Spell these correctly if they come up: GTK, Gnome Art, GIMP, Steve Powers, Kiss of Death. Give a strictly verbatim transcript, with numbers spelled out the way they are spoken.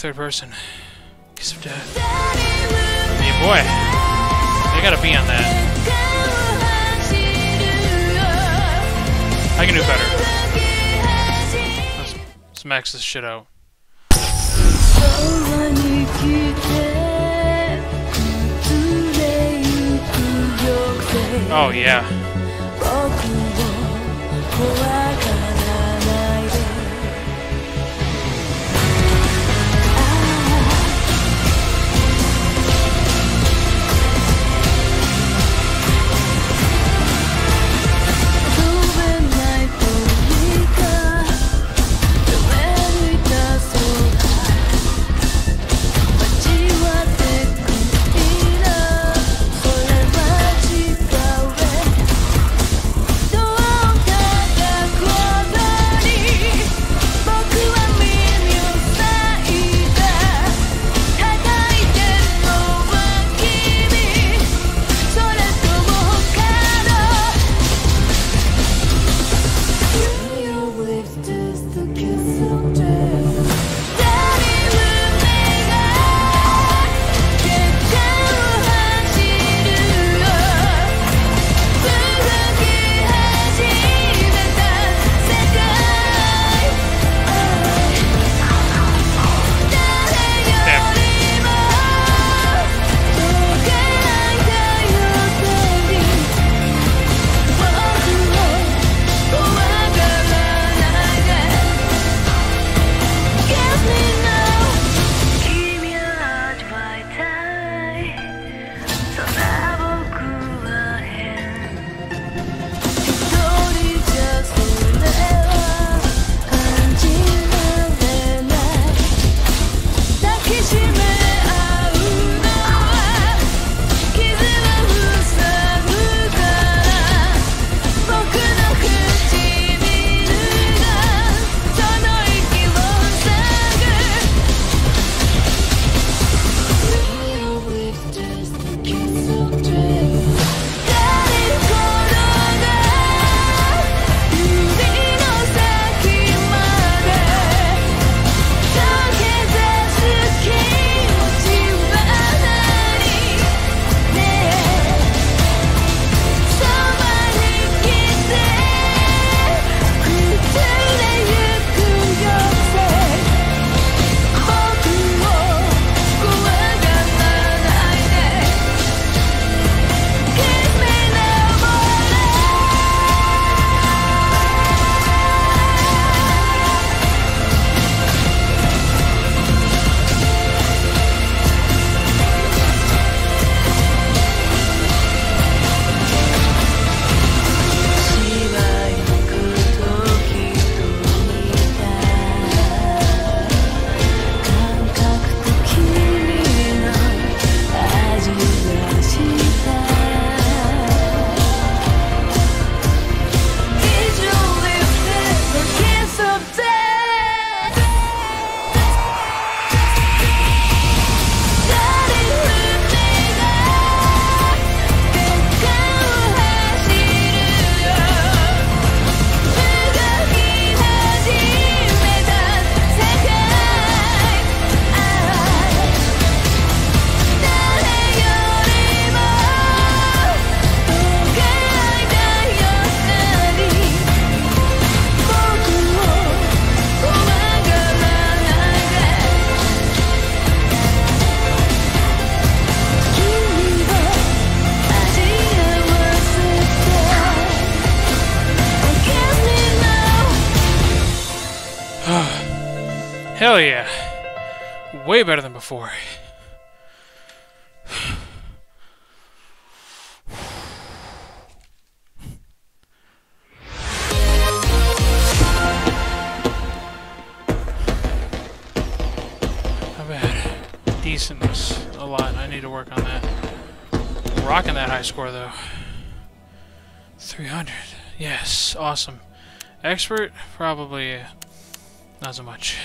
Third person. Kiss of Death. Hey boy. They gotta be on that. I can do better. Let's, let's max this shit out. Oh yeah. Hell yeah. Way better than before. I've had decentness a lot. I need to work on that. Rocking that high score though. three hundred. Yes, awesome. Expert? Probably not so much.